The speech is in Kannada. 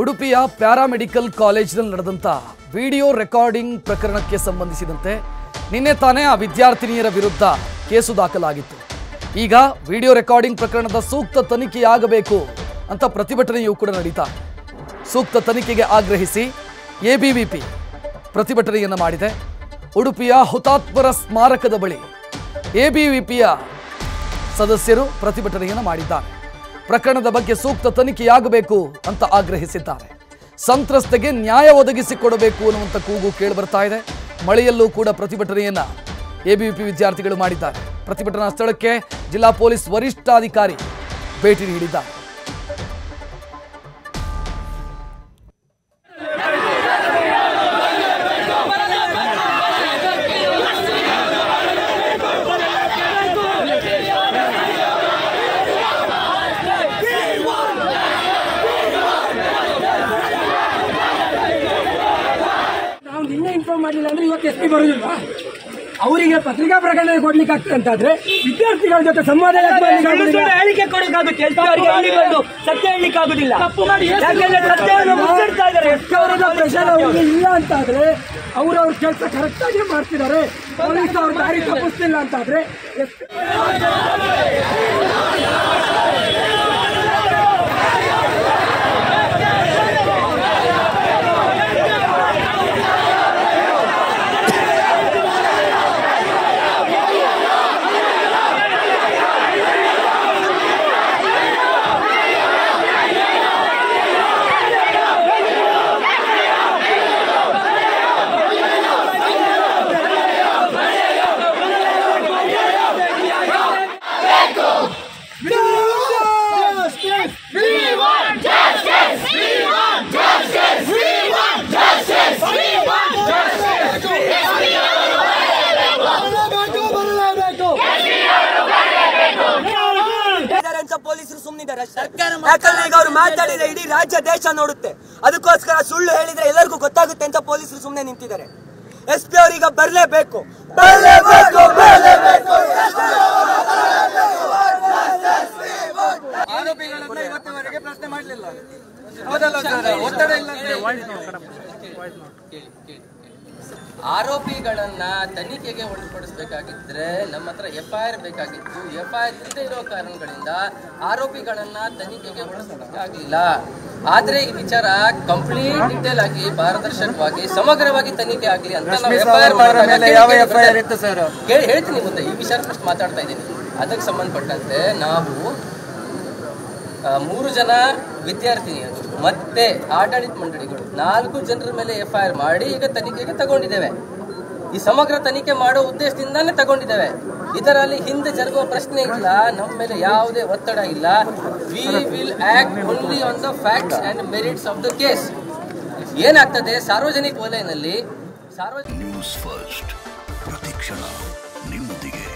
ಉಡುಪಿಯ ಪ್ಯಾರಾ ಮೆಡಿಕಲ್ ಕಾಲೇಜ್ ನಲ್ಲಿ ನಡೆದಂತ ವಿಡಿಯೋ ರೆಕಾರ್ಡಿಂಗ್ ಪ್ರಕರಣಕ್ಕೆ ಸಂಬಂಧಿಸಿದಂತೆ ನಿನ್ನೆ ತಾನೇ ಆ ವಿದ್ಯಾರ್ಥಿನಿಯರ ವಿರುದ್ಧ ಕೇಸು ದಾಖಲಾಗಿತ್ತು। ಈಗ ವಿಡಿಯೋ ರೆಕಾರ್ಡಿಂಗ್ ಪ್ರಕರಣದ ಸೂಕ್ತ ತನಿಖೆಯಾಗಬೇಕು ಅಂತ ಪ್ರತಿಭಟನೆಯೂ ಕೂಡ ನಡೆಯಿತು। ಸೂಕ್ತ ತನಿಖೆಗೆ ಆಗ್ರಹಿಸಿ ಎಬಿವಿಪಿ ಪ್ರತಿಭಟನೆಯನ್ನು ಮಾಡಿದೆ। ಉಡುಪಿಯ ಹುತಾತ್ಮರ ಸ್ಮಾರಕದ ಬಳಿ ಎಬಿವಿಪಿಯ ಸದಸ್ಯರು ಪ್ರತಿಭಟನೆಯನ್ನು ಮಾಡಿದ್ದಾರೆ। ಪ್ರಕರಣದ ಬಗ್ಗೆ ಸೂಕ್ತ ತನಿಖೆಯಾಗಬೇಕು ಅಂತ ಆಗ್ರಹಿಸಿದ್ದಾರೆ। ಸಂತ್ರಸ್ತೆಗೆ ನ್ಯಾಯ ಒದಗಿಸಿಕೊಡಬೇಕು ಅನ್ನುವಂತ ಕೂಗು ಕೇಳಿ ಬರ್ತಾ ಇದೆ। ಮಳೆಯಲ್ಲೂ ಕೂಡ ಪ್ರತಿಭಟನೆಯನ್ನ ಎಬಿವಿಪಿ ವಿದ್ಯಾರ್ಥಿಗಳು ಮಾಡಿದ್ದಾರೆ। ಪ್ರತಿಭಟನಾ ಸ್ಥಳಕ್ಕೆ ಜಿಲ್ಲಾ ಪೊಲೀಸ್ ವರಿಷ್ಠಾಧಿಕಾರಿ ಭೇಟಿ ನೀಡಿದ್ದಾರೆ। पत्रिका प्रकरण विद्यार्थी जो संवाद सत्य राज्य देश नोड़ते अदक्कोस्कर सुळ्ळु हेळिद्रे एल्लरिगू गोत्तागुत्ते अंत पोलीसरु सुम्मने निंतिद्दारे। एसपी अवरिगे बरलेबेकु बरलेबेकु बरलेबेकु आरोपिगळन्न ಇವತ್ತಿನವರೆಗೆ ಪ್ರಶ್ನೆ ಮಾಡಲಿಲ್ಲ ಹೌದಲ್ಲ ಸರ್? ಒತ್ತಡ ಇಲ್ಲ ಅಂದ್ರೆ ವಾಯ್ಸ್ ನೋಟ್ ಕೇಳಿ ಕೇಳಿ ಆರೋಪಿಗಳನ್ನ ತನಿಖೆಗೆ ಒಳಪಡಿಸಬೇಕಾಗಿದ್ರೆ ನಮ್ಮ ಹತ್ರ ಎಫ್ಐಆರ್ ಬೇಕಾಗಿತ್ತು। ಎಫ್ಐಆರ್ ಇಲ್ಲದೆ ಇರೋ ಕಾರಣಗಳಿಂದ ಆರೋಪಿಗಳನ್ನ ತನಿಖೆಗೆ ಒಳಪಡಿಸಲಿಲ್ಲ। ಆದರೆ ಈ ವಿಚಾರ ಕಂಪ್ಲೀಟ್ ಡೀಟೇಲ್ ಆಗಿ ಪಾರದರ್ಶಕವಾಗಿ ಸಮಗ್ರವಾಗಿ ತನಿಖೆ ಆಗಲಿ ಅಂತ ನಾವು ಎಫ್ಐಆರ್ ಮಾಡಿದಾಗ ಯಾವ ಎಫ್ಐಆರ್ ಇತ್ತು ಸರ್? ಹೇಳ್ತೀನಿ ಮುಂದೆ ಈ ವಿಚಾರ ಫಸ್ಟ್ ಮಾತಾಡ್ತಾ ಇದ್ದೀನಿ। ಅದಕ್ಕೆ ಸಂಬಂಧಪಟ್ಟಂತೆ ನಾವು 3 ಜನ ವಿದ್ಯಾರ್ಥಿನಿಯರು ಮತ್ತೆ ಆಡಳಿತ ಮಂಡಳಿಗಳು 4 ಜನರ ಮೇಲೆ ಎಫ್ಐಆರ್ ಮಾಡಿ ಈಗ ತನಿಖೆಗೆ ತಗೊಂಡಿದ್ದೇವೆ। ಈ ಸಮಗ್ರ ತನಿಖೆ ಮಾಡೋ ಉದ್ದೇಶದಿಂದಾನೇ ತಗೊಂಡಿದ್ದೇವೆ। ಇದರಲ್ಲಿ ಹಿಂದೆ ಜರುಗುವ ಪ್ರಶ್ನೆ ಇಲ್ಲ, ನಮ್ಮ ಮೇಲೆ ಯಾವುದೇ ಒತ್ತಡ ಇಲ್ಲ। We will act only on the facts and merits of the case. ಏನಾಗ್ತದೆ ಸಾರ್ವಜನಿಕ ವಲಯದಲ್ಲಿ ಸಾರ್ವಜನಿಕ ನ್ಯೂಸ್ ಫಸ್ಟ್ ಪ್ರತಿಕ್ಷಣ ನಿಮ್ಮೊಂದಿಗೆ।